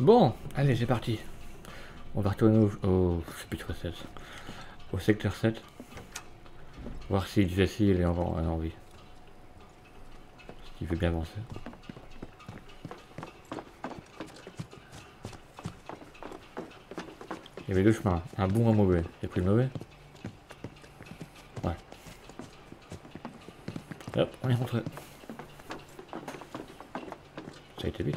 Bon, allez, c'est parti. On va retourner au chapitre 7. Au secteur 7. Voir si Jessie elle est encore en vie. Parce qu'il veut bien avancer. Il y avait deux chemins, un bon et un mauvais. J'ai pris le mauvais. Ouais. Hop, on est rentré. Ça a été vite.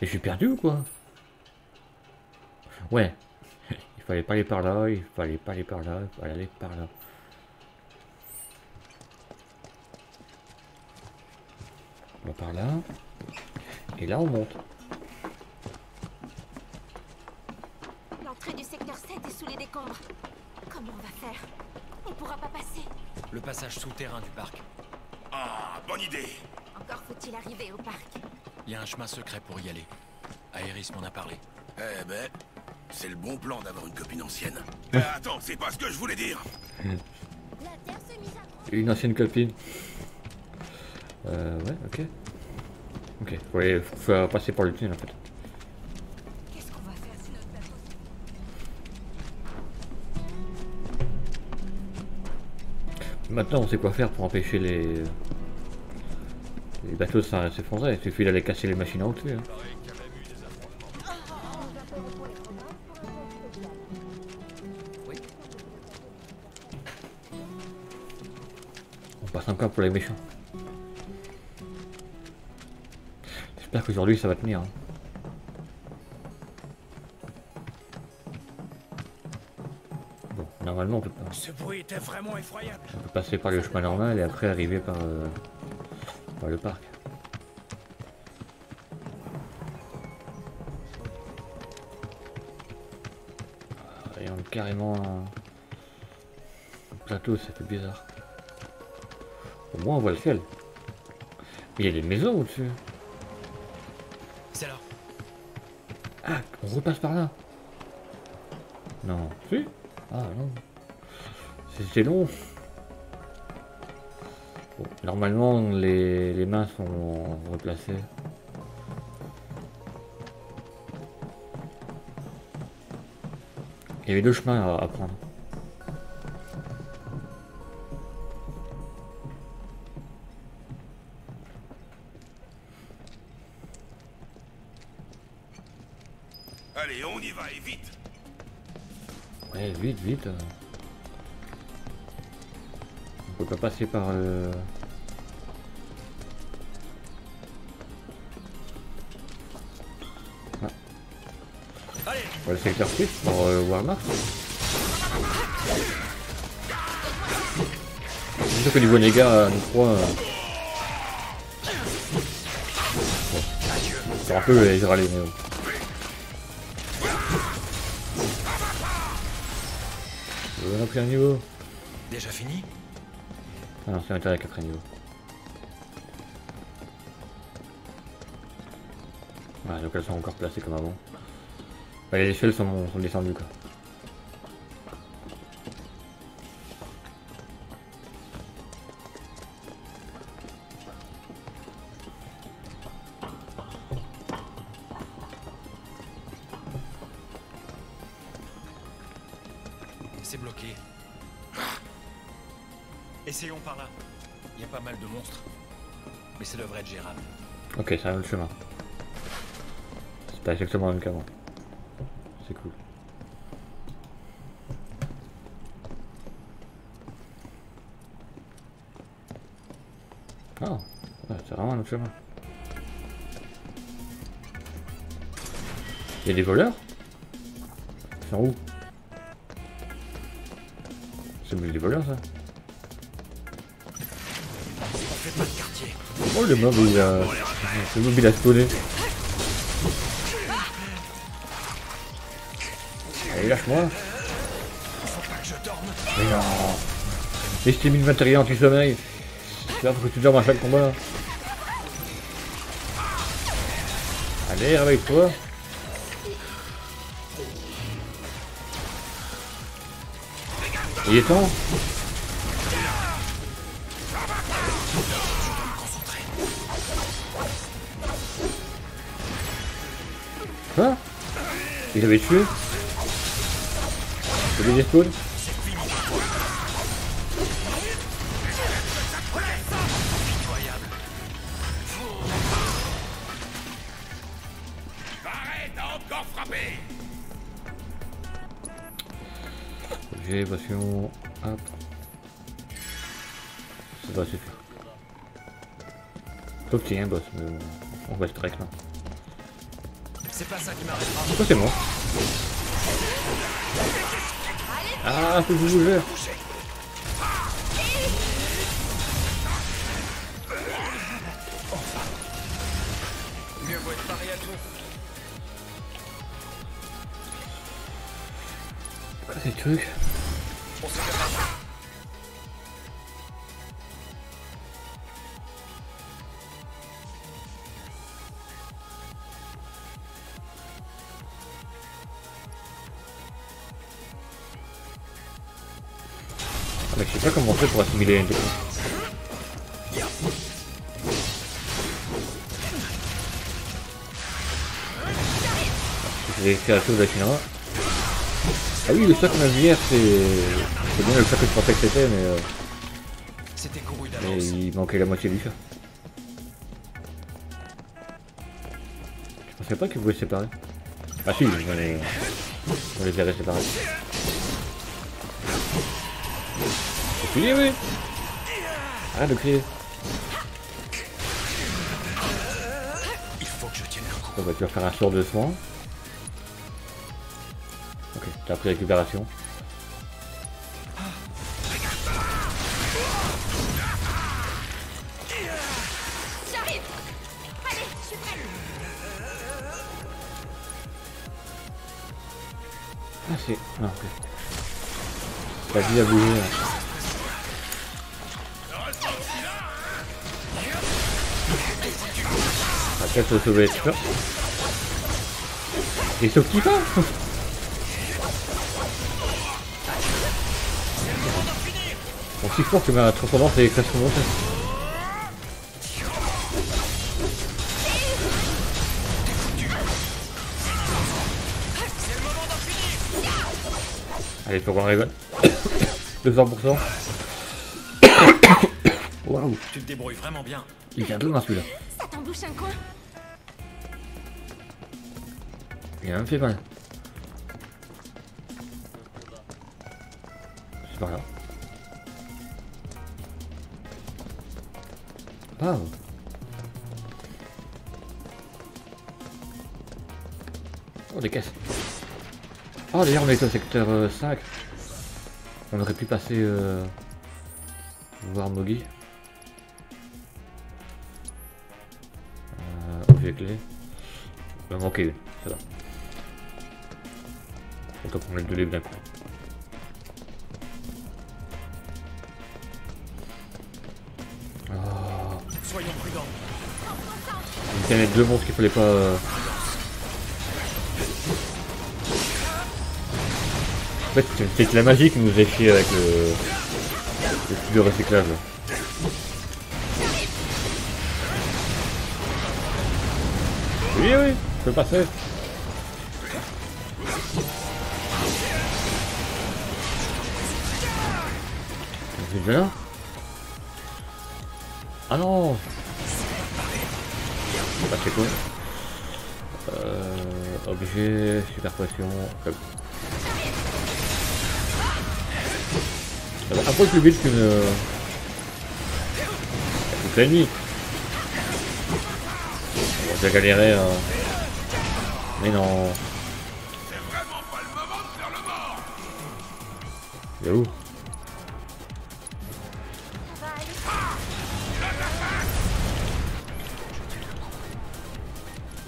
Mais je suis perdu ou quoi? Ouais. Il fallait pas aller par là, il fallait pas aller par là, il fallait aller par là. On va par là. Et là on monte. L'entrée du secteur 7 est sous les décombres. Comment on va faire? On pourra pas passer. Le passage souterrain du parc. Ah, bonne idée. Encore faut-il arriver au parc. Il y a un chemin secret pour y aller. Aéris m'en a parlé. Eh ben, c'est le bon plan d'avoir une copine ancienne. Attends, c'est pas ce que je voulais dire. La terre se mise à... Une ancienne copine. Ouais, ok. Ok, ouais, faut passer par le tunnel en fait. Qu'est-ce qu'on va faire si notre bateau... Maintenant on sait quoi faire pour empêcher les bateaux de s'effondrer. Il suffit d'aller casser les machines au-dessus. Hein. On passe encore pour les méchants. J'espère qu'aujourd'hui ça va tenir. Hein. Bon, normalement on peut pas. Ce bruit était vraiment effroyable. On peut passer par le chemin normal et après arriver par, par le parc. Et on est carrément un plateau, ça fait bizarre. Au moins on voit le ciel. Mais il y a des maisons au-dessus. Ah, on repasse par là. Non. Si. Ah non. C'était long. Bon, normalement, les mains sont replacées. Il y avait deux chemins à prendre. Vite. On peut pas passer par le... Ah. On va le secteur 6 pour Walmart. C'est sûr que niveau dégâts, nous trois... Bon. C'est un peu les râler, mais... On a pris un niveau. Déjà fini? Ah non, c'est un intérêt à 4 niveaux. Ouais, donc elles sont encore placées comme avant. Bah, les échelles sont descendues quoi. Ok, c'est un autre chemin. C'est pas exactement le même qu'avant. C'est cool. Oh, ouais, c'est vraiment un autre chemin. Il y a des voleurs? Ils sont où? C'est des voleurs ça? Oh le mob il a... Le mob il a spawné. Allez lâche-moi. Mais non. Mais je t'ai mis le matériel anti-sommeil. C'est là pour que tu dormes à chaque combat. Allez réveille-toi. Il est temps. Quoi? Il avait tué? Il avait spawn? J'ai passion. Hop. Ça doit suffire. Sauf qu'il y a un boss, mais bon, on va le track là. C'est pas ça qui m'arrêtera. Pourquoi c'est moi? Ah, faut que je bouge. Mieux vaut être pari à tout. Quoi ces trucs? Je sais pas comment on fait pour assimiler une défense. Je vais faire la chose avec une main. Ah oui, le sac qu'on a vu hier, c'est bien le sac que je pensais que c'était, mais il manquait la moitié du chat. Je pensais pas que vous les séparer. Ah si, on les verrait séparés. Oui. Arrête de crier. Il faut que je tienne un coup. On va te faire un sort de soin. Ok, t'as pris récupération. J'arrive. Allez, je suis prêt. Ah c'est... Non, ok. La vie a bougé. Qu'elle se sauver, tu vois. Et sauf Kifa. On s'y fort que ma transcendance et les classes sont montées. Allez, faut qu'on arrive à 200%. Waouh. Tu te débrouilles vraiment bien. Il vient de loin celui-là. Ça t'embouche un coin. Il y a un fait mal. C'est pas grave. Ah. Oh des caisses. Oh d'ailleurs on est au secteur 5. On aurait pu passer voir Moggy. Objet clé. Il va manquer une, c'est là. Autant qu'on les deux livres d'un coup. Oh. Soyons prudents. Il y en a deux monstres qu'il fallait pas. En fait, c'est que la magie qui nous a chié avec le tube de recyclage. Oui, oui, je peux passer. C'est déjà là. Ah non. Bah, c'est cool. Objet, super pression. Comme. Un peu plus vite qu'une... toute la nuit. On va déjà galérer. Mais non. C'est vraiment pas le moment de faire le mort. Il est où?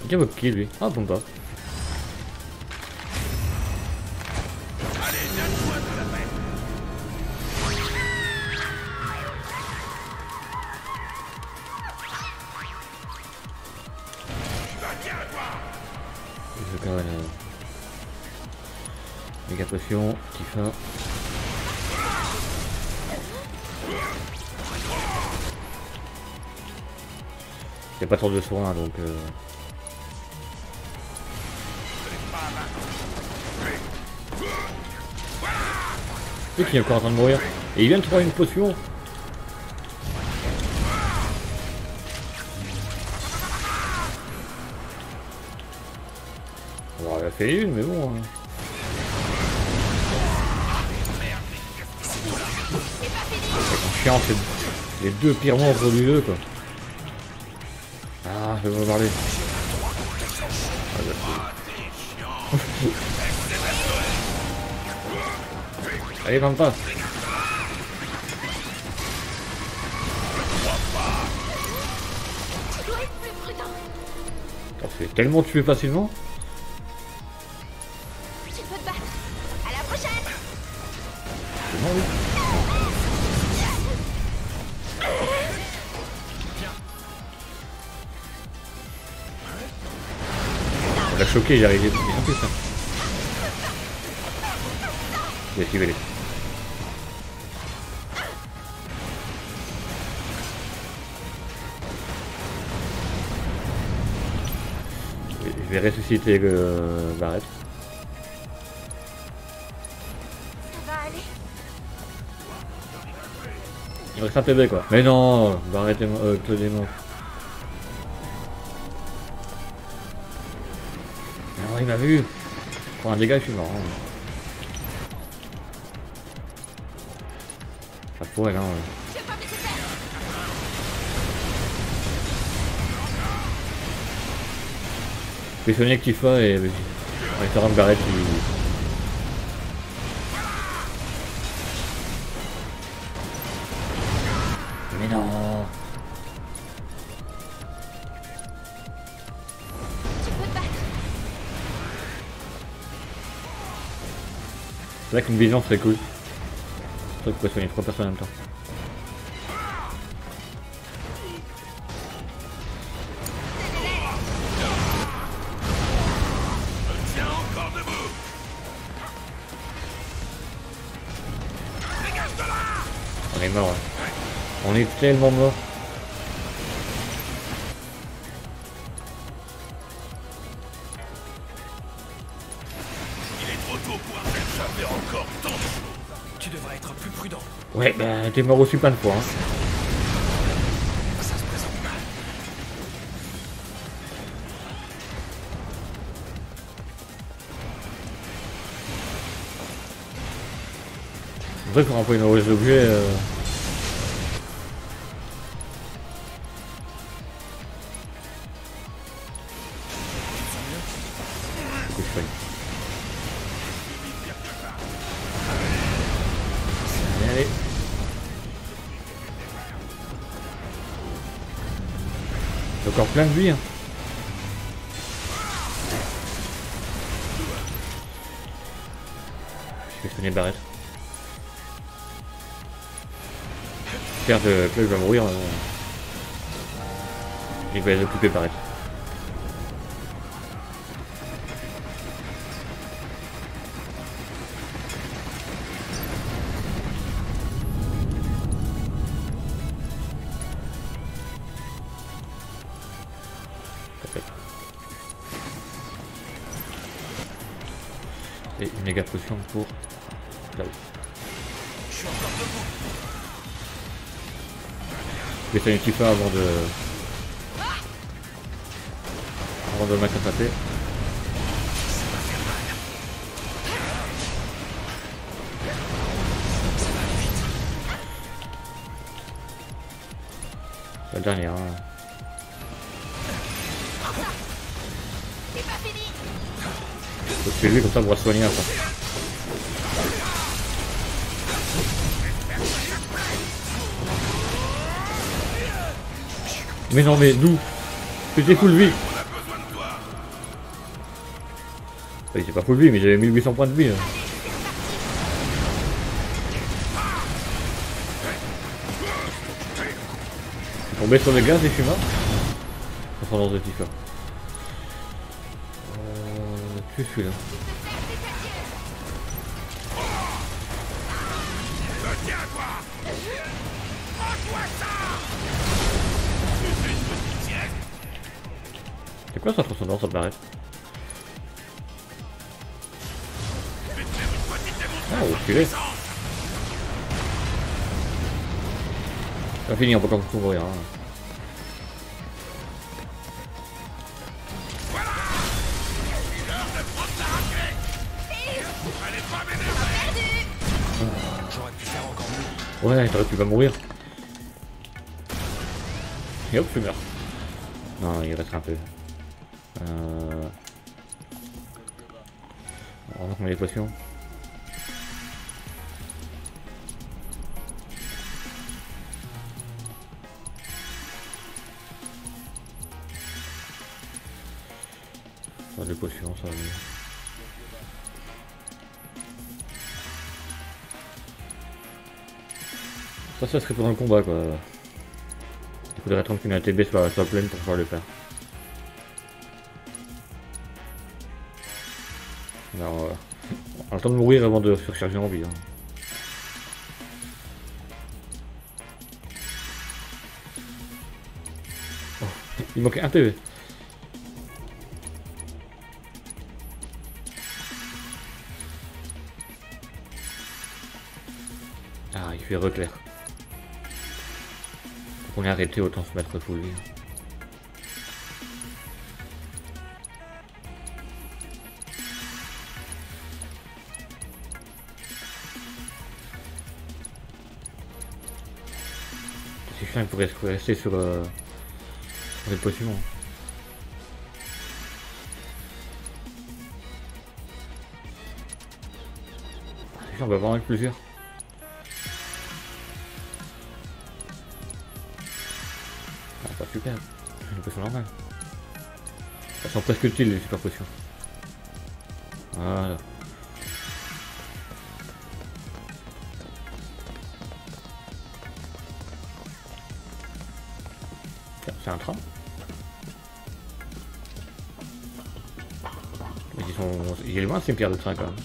Il y a votre qui lui? Ah, bon pas. Méga potion, Tifa. Il n'y a pas trop de soins donc. Et qui est encore en train de mourir. Et il vient de trouver une potion. Alors il a fait une, mais bon. Hein. C'est chiant, les deux pires monstres du jeu, quoi. Ah, je vais vous parler. Allez, comme ça. On s'est tellement tué facilement. Je peux te battre. À la prochaine. C'est bon, oui. On l'a choqué, j'arrive. Bien plus ça. J'ai activé les. Je vais ressusciter le Barrett. Ça va aller. Il reste un PB quoi. Mais non, Barrett est mort. Claude est mort. Non, il m'a vu. Pour un dégât, je suis mort. Hein. Ça pourrait, non. Je vais soigner Kifa et on va faire un Barrett qui... Mais non. C'est vrai qu'une vision serait cool. C'est vrai qu'on pourrait soigner 3 personnes en même temps. On est tellement mort. Il est trop tôt pour faire faire encore tant de choses. Tu devrais être plus prudent. Ouais, ben t'es mort aussi plein de fois. Hein. Ça se présente mal. C'est vrai qu'on emploie une heureuse d'objets. Encore plein de vie. Hein. Je vais soigner Barrett. J'espère que Claude va mourir. Il va les occuper Barrett. Et une méga potion pour là-haut. Je suis encore debout. Je vais faire une Tifa avant de. Avant de mettre un tapé. La dernière. Hein. C'est lui comme ça pour soigner après. Mais non mais d'où? C'était full vie. Il était pas full vie mais j'avais 1800 points de vie. Hein. Je suis tombé sur les gaz et je suis mort. On s'en de Tifa. Je suis là. C'est quoi ça transcendant, ça me paraît. Ah, oh, Pas fini, on peut pas tout ouvrir. Ouais, t'aurais pu pas mourir. Et hop, tu meurs. Non, il reste un peu. On va prendre les potions. Les potions, ça va. Ça serait pendant le combat, quoi. Il faudrait attendre qu'une ATB soit pleine pour pouvoir le faire. Alors, on a le temps de mourir avant de surcharger en vie. Hein. Oh, il manquait un TV. Ah, il fait reclair. On est arrêté, autant se mettre full vie. C'est chiant, il pourrait rester sur les potions. C'est chiant, on va avoir avec plusieurs. Super, c'est une potion normale. Elles sont presque utiles les super potions. Voilà. C'est un train. Mais ils sont... Il est loin ces pierres de train quand même.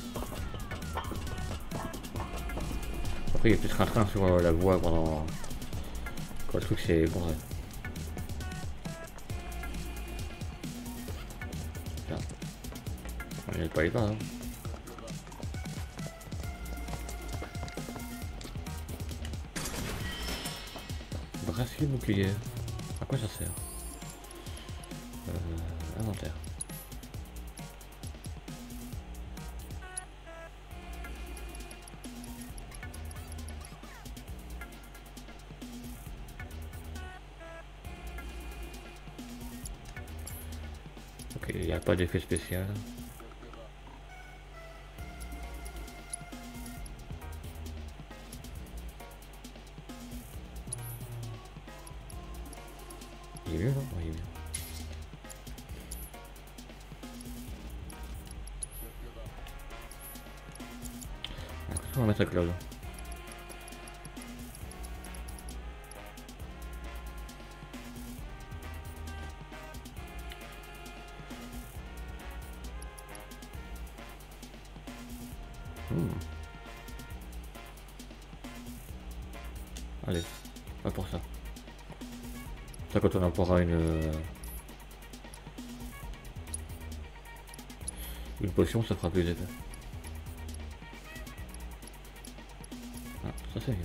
Après il y a peut-être un train sur la voie pendant... Quand le truc c'est bon. Ouais. Il pas les pas, hein. Bracelet bouclier. À quoi ça sert? Inventaire. Ok, il n'y a pas d'effet spécial. On va mettre à Claude. Allez, pas pour ça. Ça quand on en pourra une potion, ça fera plus d'effet. Ça c'est mieux.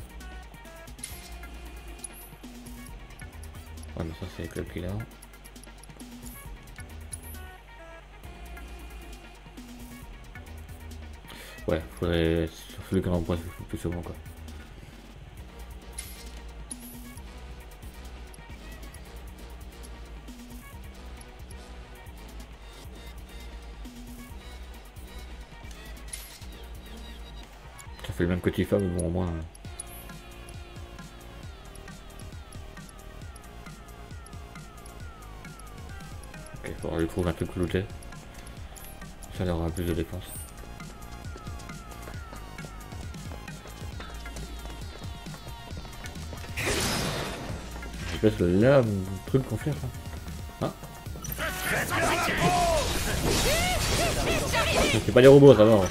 Ouais mais ça c'est le club qu'il a. Ouais, faudrait être sur celui qu'on embrasse plus souvent quoi. Ça fait le même que Tifa mais bon au moins... On lui trouve un truc looté, ça leur aura plus de dépenses. Je sais pas là, le truc qu'on fait ça. Ah. C'est pas des robots ça va.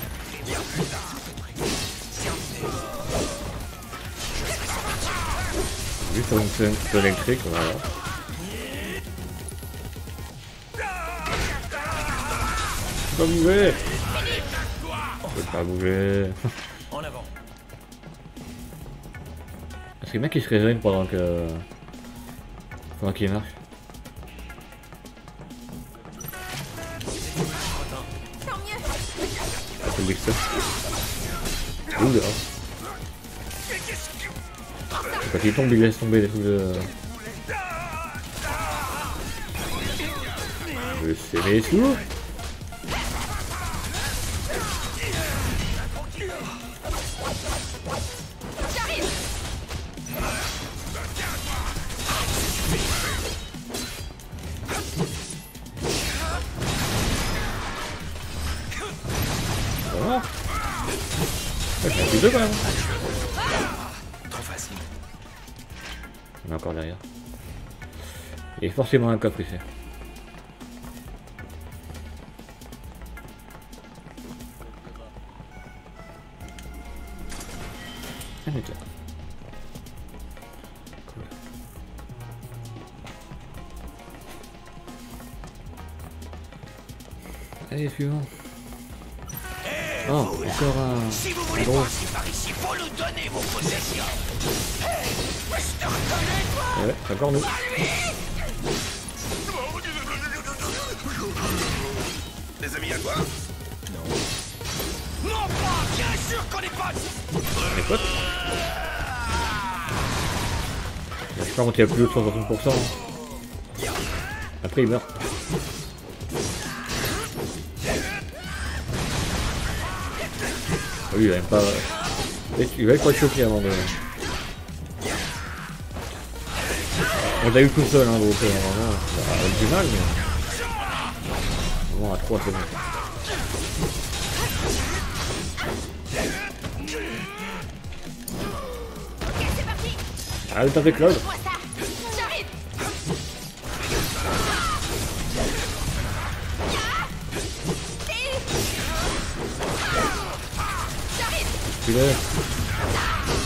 Juste pour une fenêtre électrique, voilà. Pas bouger. Je peux pas bouger. En avant. Est-ce que le mec il se résonne pendant que... pendant qu'il marche. C'est le Biggs. Ouh dehors. Quand il tombe il laisse tomber des trucs de... C'est mes sous. On est encore derrière. Il y a forcément un coffre ici. Ah mais toi. Allez, suivant. Oh, encore un... Si vous voulez passer par ici, vous nous donnez vos possessions. Ouais, c'est encore nous. Les amis à quoi? Non. Non pas, bien sûr qu'on est potes. On est potes? Je crois qu'il y a plus de 160%. Après il meurt. Lui il va même pas... Il va même pas être choqué avant de... On l'a eu tout seul hein, donc normalement ça a eu du mal mais... Bon à 3 c'est bon. Allez t'as fait Claude.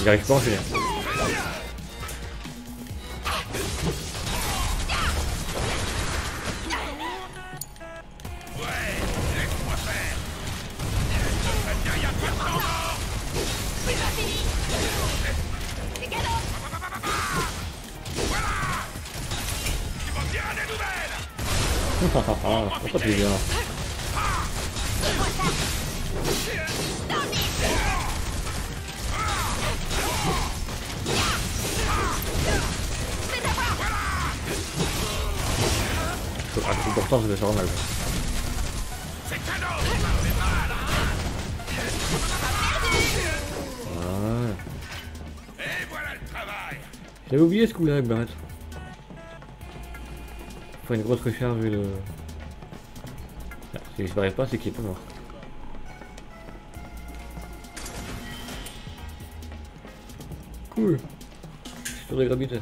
Il arrive pas à enchaîner. Pourquoi tu es bien ? Pourtant je vais faire mal. J'avais oublié ce coup-là avec Barrett. Faut une grosse recharge et le... Ah, si je barrais pas c'est qu'il est pas mort. Cool. Je suis sur des gravité.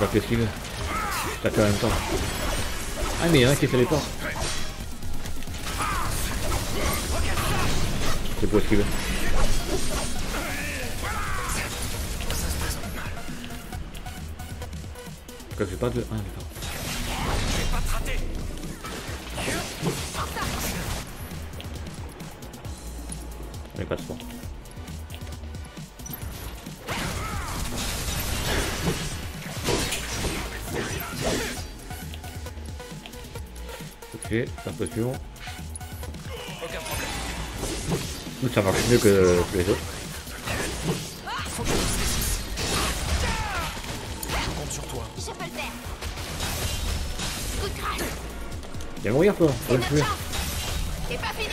Pas qu'est-ce qu'il veut. T'as quand même temps. Ah mais il y en a qui fait les portes. C'est pour ce qu'il veut. Pourquoi j'ai pas de... Ah d'accord. Mais pas de sport. Ok, c'est un peu suivant. Ça marche mieux que les autres. Je compte sur toi. Je peux le faire. Il va mourir toi, on va le tuer. C'est pas fini.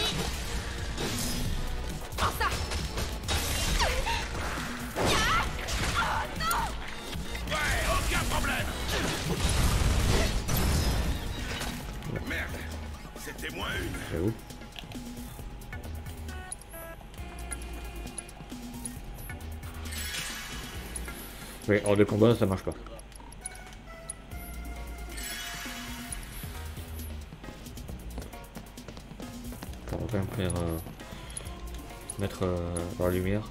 Oui, hors de combat, ça marche pas. On va quand même faire mettre la lumière.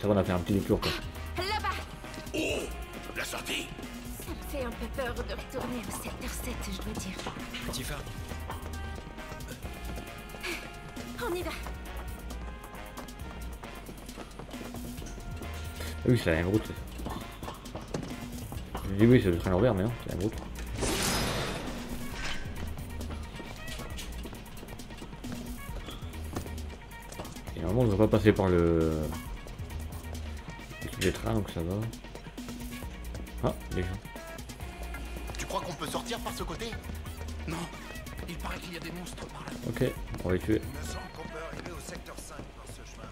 Ça va, on a fait un petit détour quoi. Là-bas. Oh, la sortie. Ça me fait un peu peur de retourner à 7h07, je dois dire. Tifa. On y va. Oui, c'est la même route. Je dis oui, c'est le train envers, mais non, c'est la même route. Et normalement, on ne va pas passer par le train, donc ça va. Ah, les gens. Tu crois qu'on peut sortir par ce côté? Non, il paraît qu'il y a des monstres par là. Ok, on va les tuer. Il me semble qu'on peut arriver au secteur 5 par ce chemin.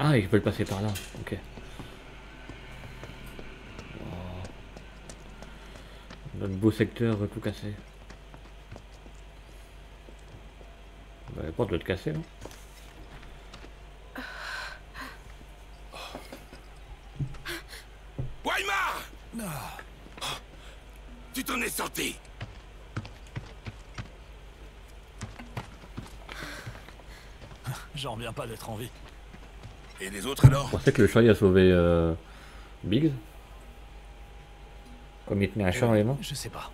Ah, ils veulent passer par là, ok. Wow. Notre beau secteur tout cassé. Bah, les portes doivent être cassées, non? Weimar! Non. Tu t'en es sorti? J'en reviens pas d'être en vie. Et les autres alors? Vous pensez que le chat a sauvé Biggs? Comme il tenait un chat dans les mains? Je sais pas.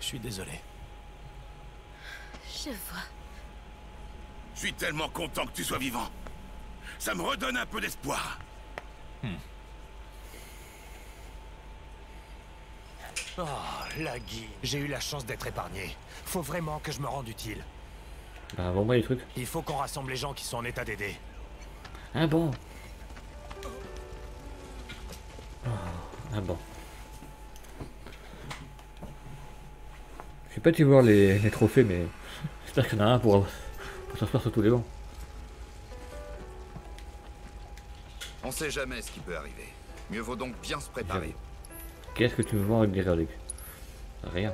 Je suis désolé. Je vois. Je suis tellement content que tu sois vivant. Ça me redonne un peu d'espoir. Oh, la guille. J'ai eu la chance d'être épargné. Faut vraiment que je me rende utile. Bah, vends-moi les trucs. Il faut qu'on rassemble les gens qui sont en état d'aider. Ah bon? Oh, ah bon? Je sais pas tu vois les trophées, mais j'espère qu'il y en a un pour s'asseoir sur tous les bancs. On sait jamais ce qui peut arriver. Mieux vaut donc bien se préparer. Qu'est-ce que tu me vends avec des reliques? Rien.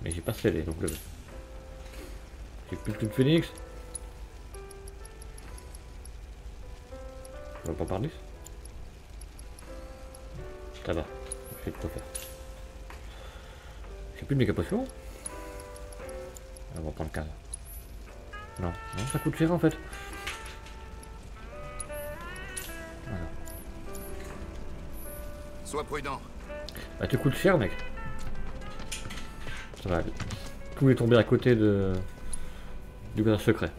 Mais j'ai pas scellé donc le. J'ai plus qu'une phoenix. On va pas parler. Ça va, je sais de quoi faire. J'ai plus de méga potions. On va prendre 15. Non, non, ça coûte cher en fait. Voilà. Sois prudent. Bah tu coûtes cher mec. Ça va aller. Tout est tombé à côté de du bazar secret.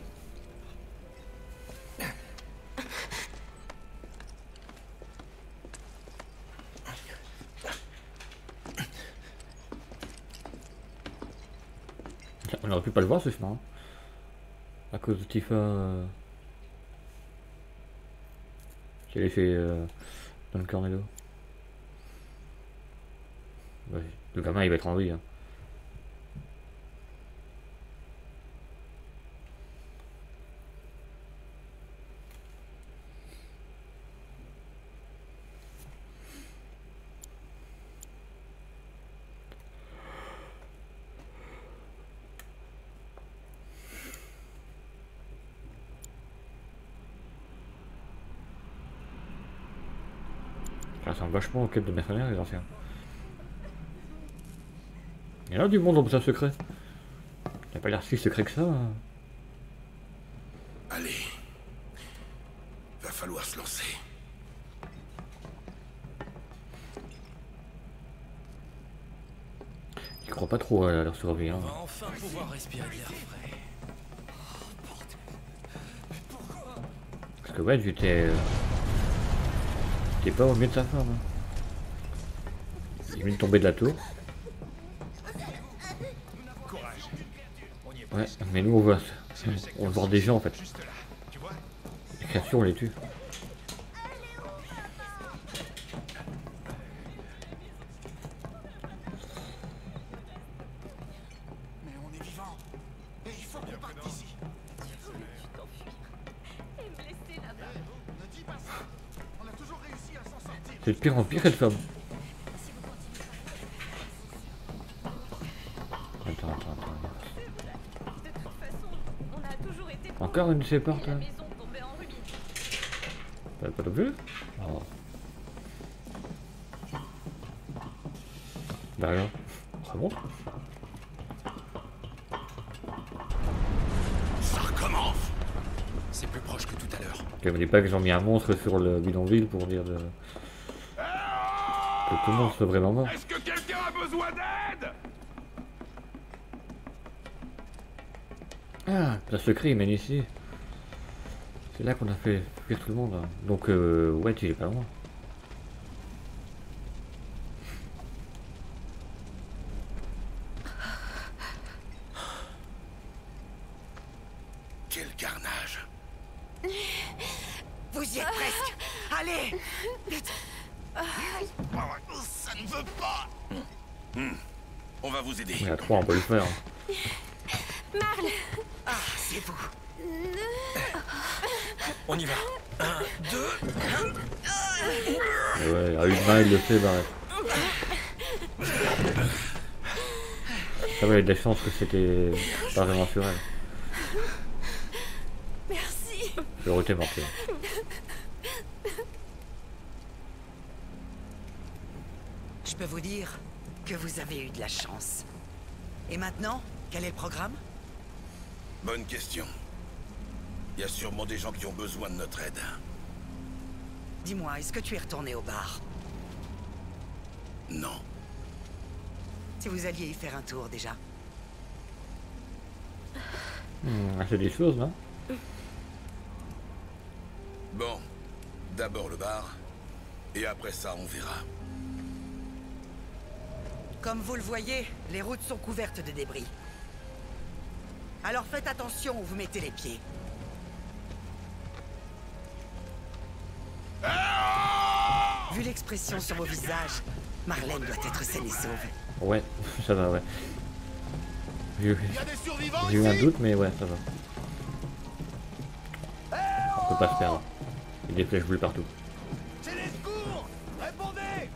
On aurait pu pas le voir ce chemin hein. À cause de Tifa qui allait chez Don Cornello. Ouais, le gamin il va être en vie hein. Ça ressemble vachement aux quêtes de mercenaires les anciens. Il y a du monde en bazar secret. Il a pas l'air si secret que ça. Allez. Va falloir se lancer. Ils croient pas trop à leur survie. Hein. On va enfin pouvoir respirer de l'air frais. Parce que Wedge était... pas au mieux de sa forme. Il est venu de tomber de la tour. Ouais, mais nous on voit, on voit des gens en fait. Les créatures on les tue. C'est de pire en pire cette femme. Attends, attends, attends. Encore une de ces portes hein. Pas de plus oh. Bah alors, vraiment ? Ça recommence. C'est plus proche que tout à l'heure. Je ne dis pas que j'en ai mis un monstre sur le bidonville pour dire de... que tout le monde se vraiment mort. Est-ce que quelqu'un a besoin d'aide? Ah, la secret, il mène ici. C'est là qu'on a fait fuir tout le monde. Hein. Donc, ouais, tu es pas loin. Quel carnage! Vous y êtes presque! Allez! Ça ne veut pas! On va vous aider. Il y a trois, on peut le faire. Marlène! Ah, c'est vous! On y va. 1, 2, 1. Ouais, à une main il le fait, Barrett. Ah ouais, il y a de la chance que c'était pas vraiment sur elle. Merci. Je l'aurais été morté. Je peux vous dire que vous avez eu de la chance. Et maintenant, quel est le programme? Bonne question. Il y a sûrement des gens qui ont besoin de notre aide. Dis-moi, est-ce que tu es retourné au bar? Non. Si vous alliez y faire un tour, déjà. C'est des choses, non? Bon, d'abord le bar, et après ça, on verra. Comme vous le voyez, les routes sont couvertes de débris. Alors faites attention où vous mettez les pieds. Vu l'expression sur vos visages, Marlène doit être saine et sauve. Ouais, ça va, ouais. J'ai eu un doute, mais ouais, ça va. On peut pas se perdre. Il y a des flèches bleues partout. C'est les secours! Répondez!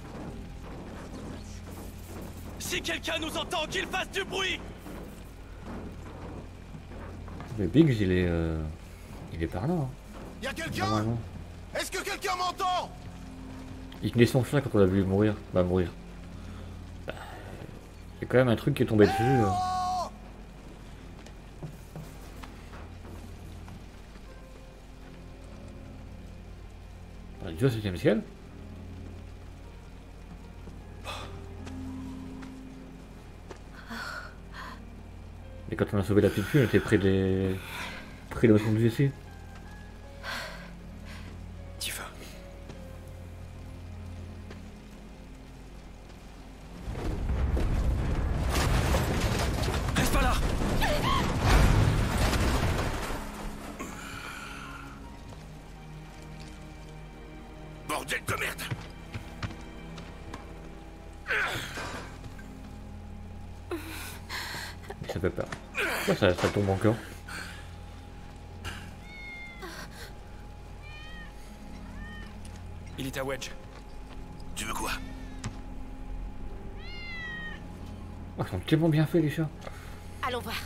Si quelqu'un nous entend, qu'il fasse du bruit! Le Biggs, il est par là. Hein. Y a quelqu'un? Est-ce que quelqu'un m'entend? Il tenait son chat quand on l'a vu mourir. Bah mourir. Bah, c'est quand même un truc qui est tombé dessus. On est déjà au 7ème ciel. Et quand on a sauvé la petite fille, on était près des... près de la maison de Jessie. Tifa. Reste pas là. Bordel de merde. Ça fait peur. Ouais, ça tombe encore. Il est à Wedge. Tu veux quoi? Oh, ils sont tellement bien faits les chats. Allons voir.